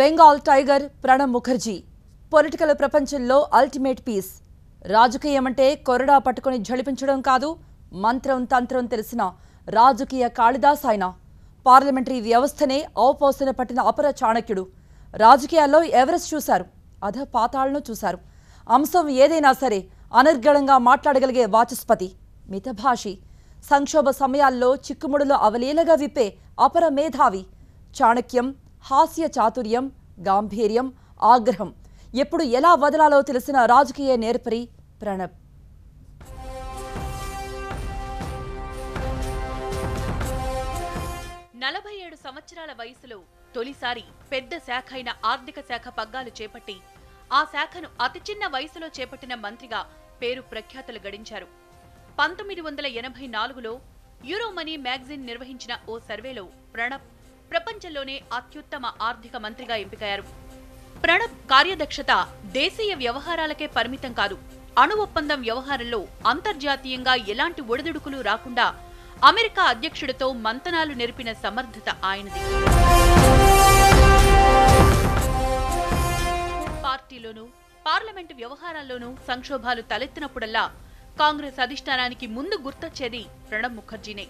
Bengal tiger Pranab Mukherjee political ప్రపంచంలో ultimate piece. రాజకీయం అంటే కొరడా పట్టుకొని జళిపించడం కాదు, మంత్రం తంత్రం తెలిసిన రాజకీయ కాళిదాస్ ఆయన. పార్లమెంటరీ వ్యవస్థనే అవపోసన పట్టిన అపర చాణక్యుడు. రాజకీయాల్లో ఎవరెస్ట్ చూశారు, అధ పాతాళను చూశారు. అంశం ఏదైనా సరే అనర్గళంగా మాట్లాడగలిగే వాచస్పతి, మితభాషి, సంక్షోభ సమయాల్లో చిక్కుముడులు అవలీలగా విప్పే అపర మేధావి. చాణక్యం, హాస్య చాతుర్యం, గాంభీర్యం, ఆగ్రహం ఎప్పుడు ఎలా వదలాలో తెలిసిన రాజకీయ నేర్పరి ప్రణబ్. నలభై 7 సంవత్సరాల వయసులో తొలిసారి పెద్ద శాఖ అయిన ఆర్థిక శాఖ పగ్గాలు చేపట్టి ఆ శాఖను అతి చిన్న వయసులో చేపట్టిన మంత్రిగా పేరు ప్రఖ్యాతలు గడించారు. 1984లో యూరోమనీ మ్యాగజైన్ నిర్వహించిన ఓ సర్వేలో ప్రణబ్ ప్రపంచంలోనే అత్యుత్తమ ఆర్థిక మంత్రిగా ఎంపికయ్యారు. ప్రణబ్ కార్యదక్షత దేశీయ వ్యవహారాలకే పరిమితం కాదు. అణు ఒప్పందం వ్యవహారంలో అంతర్జాతీయంగా ఎలాంటి ఒడిదుడుకులు రాకుండా అమెరికా అధ్యక్షుడితో మంతనాలు నెరిపిన సమర్థత ఆయనది. పార్టీలోనూ పార్లమెంటు వ్యవహారాల్లోనూ సంక్షోభాలు తలెత్తినప్పుడల్లా కాంగ్రెస్ అధిష్టానానికి ముందు గుర్తొచ్చేది ప్రణబ్ ముఖర్జీనే.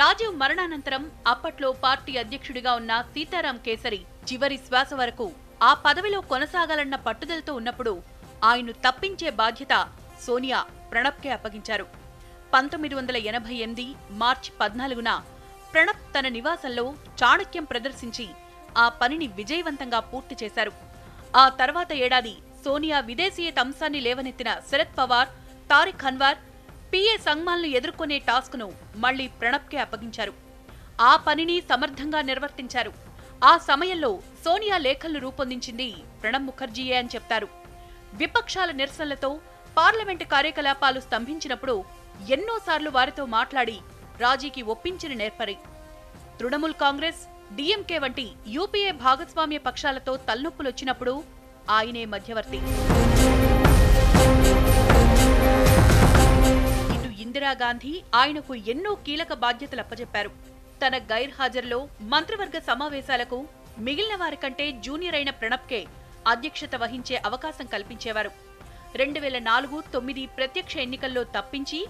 రాజీవ్ మరణానంతరం అప్పట్లో పార్టీ అధ్యక్షుడిగా ఉన్న సీతారాం కేసరి చివరి శ్వాస వరకు ఆ పదవిలో కొనసాగాలన్న పట్టుదలతో ఉన్నప్పుడు ఆయన్ను తప్పించే బాధ్యత సోనియా ప్రణబ్కే అప్పగించారు. 1988 మార్చి 14న ప్రణబ్ తన నివాసంలో చాణక్యం ప్రదర్శించి ఆ పనిని విజయవంతంగా పూర్తి చేశారు. ఆ తర్వాత ఏడాది సోనియా విదేశీయత అంశాన్ని లేవనెత్తిన శరద్ పవార్, తారిక్ అన్వర్, పిఏ సంగ్మాల్ను ఎదుర్కొనే టాస్క్ను మళ్లీ ప్రణబ్కే అప్పగించారు. ఆ పనిని సమర్థంగా నిర్వర్తించారు. ఆ సమయంలో సోనియా లేఖలను రూపొందించింది ప్రణబ్ ముఖర్జీయే అని చెప్తారు. విపక్షాల నిరసనలతో పార్లమెంటు కార్యకలాపాలు స్తంభించినప్పుడు ఎన్నోసార్లు వారితో మాట్లాడి రాజీకి ఒప్పించిన నేర్పరి. తృణమూల్ కాంగ్రెస్, డిఎంకే వంటి యూపీఏ భాగస్వామ్య పక్షాలతో తలనొప్పులొచ్చినప్పుడు ఆయనే మధ్యవర్తి. ఇందిరాగాంధీ ఆయనకు ఎన్నో కీలక బాధ్యతలు అప్పజెప్పారు. తన గైర్హాజరులో మంత్రివర్గ సమావేశాలకు మిగిలిన వారికంటే జూనియర్ అయిన ప్రణబ్కే అధ్యక్షత వహించే అవకాశం కల్పించేవారు. 2004-09 ప్రత్యక్ష ఎన్నికల్లో తప్పించి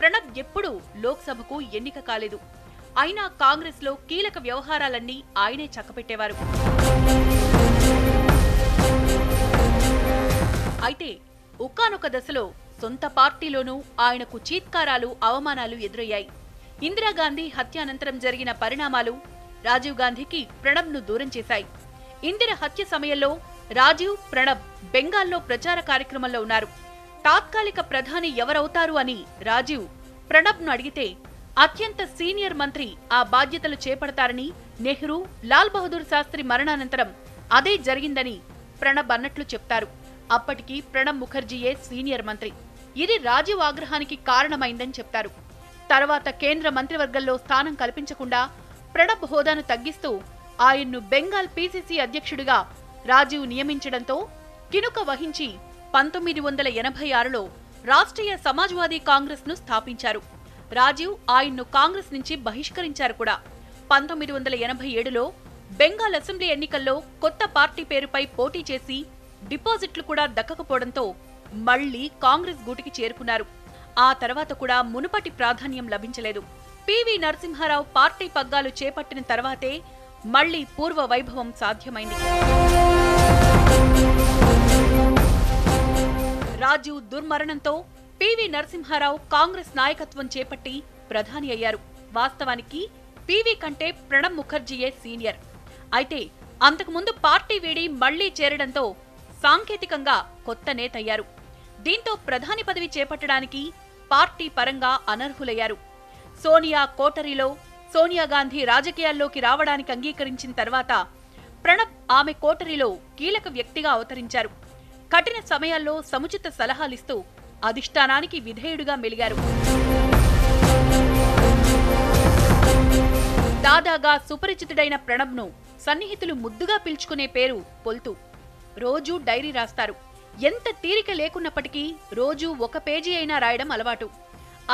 ప్రణబ్ ఎప్పుడూ లోక్సభకు ఎన్నిక కాలేదు. అయినా కాంగ్రెస్లో కీలక వ్యవహారాలన్నీ ఆయనే చక్కపెట్టేవారు. అయితే ఒకానొక దశలో సొంత పార్టీలోనూ ఆయనకు చీత్కారాలు, అవమానాలు ఎదురయ్యాయి. ఇందిరాగాంధీ హత్యానంతరం జరిగిన పరిణామాలు రాజీవ్ గాంధీకి ప్రణబ్ను దూరం చేశాయి. ఇందిర హత్య సమయంలో రాజీవ్, ప్రణబ్ బెంగాల్లో ప్రచార కార్యక్రమంలో ఉన్నారు. తాత్కాలిక ప్రధాని ఎవరవుతారు అని రాజీవ్ ప్రణబ్ను అడిగితే అత్యంత సీనియర్ మంత్రి ఆ బాధ్యతలు చేపడతారని నెహ్రూ, లాల్ బహదూర్ శాస్త్రి మరణానంతరం అదే జరిగిందని ప్రణబ్ అన్నట్లు చెప్తారు. అప్పటికి ప్రణబ్ ముఖర్జీయే సీనియర్ మంత్రి. ఇది రాజీవ్ ఆగ్రహానికి కారణమైందని చెప్తారు. తర్వాత కేంద్ర మంత్రివర్గంలో స్థానం కల్పించకుండా ప్రణబ్ హోదాను తగ్గిస్తూ ఆయన్ను బెంగాల్ పీసీసీ అధ్యక్షుడిగా రాజీవ్ నియమించడంతో కినుక వహించి 1986లో రాష్ట్రీయ సమాజ్వాదీ కాంగ్రెస్ను స్థాపించారు. రాజీవ్ ఆయన్ను కాంగ్రెస్ నుంచి బహిష్కరించారు కూడా. 1987లో బెంగాల్ అసెంబ్లీ ఎన్నికల్లో కొత్త పార్టీ పేరుపై పోటీ చేసి డిపాజిట్లు కూడా దక్కకపోవడంతో మళ్లీ కాంగ్రెస్ గూటికి చేరుకున్నారు. ఆ తర్వాత కూడా మునుపటి ప్రాధాన్యం లభించలేదు. పివి నరసింహారావు పార్టీ పగ్గాలు చేపట్టిన తర్వాతే మళ్లీ పూర్వ వైభవం సాధ్యమైంది. రాజీవ్ దుర్మరణంతో పివి నరసింహారావు కాంగ్రెస్ నాయకత్వం చేపట్టి ప్రధాని అయ్యారు. వాస్తవానికి పివి కంటే ప్రణబ్ ముఖర్జీయే సీనియర్. అయితే అంతకుముందు పార్టీ వీడి మళ్లీ చేరడంతో సాంకేతికంగా కొత్త నేతయ్యారు. దీంతో ప్రధాని పదవి చేపట్టడానికి పార్టీ పరంగా అనర్హులయ్యారు. సోనియా కోటరీలో సోనియాగాంధీ రాజకీయాల్లోకి రావడానికి అంగీకరించిన తర్వాత ప్రణబ్ ఆమె కోటరీలో కీలక వ్యక్తిగా అవతరించారు. కఠిన సమయాల్లో సముచిత సలహాలిస్తూ అధిష్టానానికి విధేయుడిగా మెలిగారు. దాదాగా సుపరిచితుడైన ప్రణబ్ను సన్నిహితులు ముద్దుగా పిలుచుకునే పేరు పొల్తు. రోజూ డైరీ రాస్తారు. ఎంత తీరిక లేకున్నప్పటికీ రోజూ ఒక పేజీ అయినా రాయడం అలవాటు.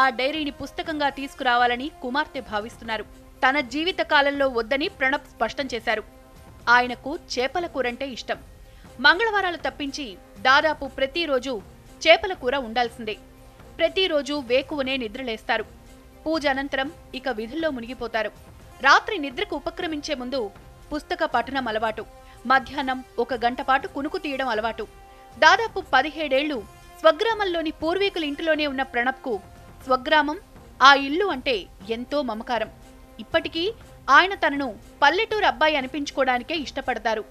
ఆ డైరీని పుస్తకంగా తీసుకురావాలని కుమార్తె భావిస్తున్నారు. తన జీవిత కాలంలో వద్దని ప్రణబ్ స్పష్టం చేశారు. ఆయనకు చేపల కూరంటే ఇష్టం. మంగళవారాలు తప్పించి దాదాపు ప్రతిరోజు చేపల కూర ఉండాల్సిందే. ప్రతిరోజు వేకువనే నిద్రలేస్తారు. పూజ అనంతరం ఇక విధుల్లో మునిగిపోతారు. రాత్రి నిద్రకు ఉపక్రమించే ముందు పుస్తక పఠనం అలవాటు. మధ్యాహ్నం ఒక గంట పాటు కునుకు తీయడం అలవాటు. దాదాపు 17 ఏళ్లు స్వగ్రామంలోని పూర్వీకుల ఇంటిలోనే ఉన్న ప్రణబ్కు స్వగ్రామం, ఆ ఇల్లు అంటే ఎంతో మమకారం. ఇప్పటికీ ఆయన తనను పల్లెటూరు అబ్బాయి అనిపించుకోవడానికే ఇష్టపడతారు.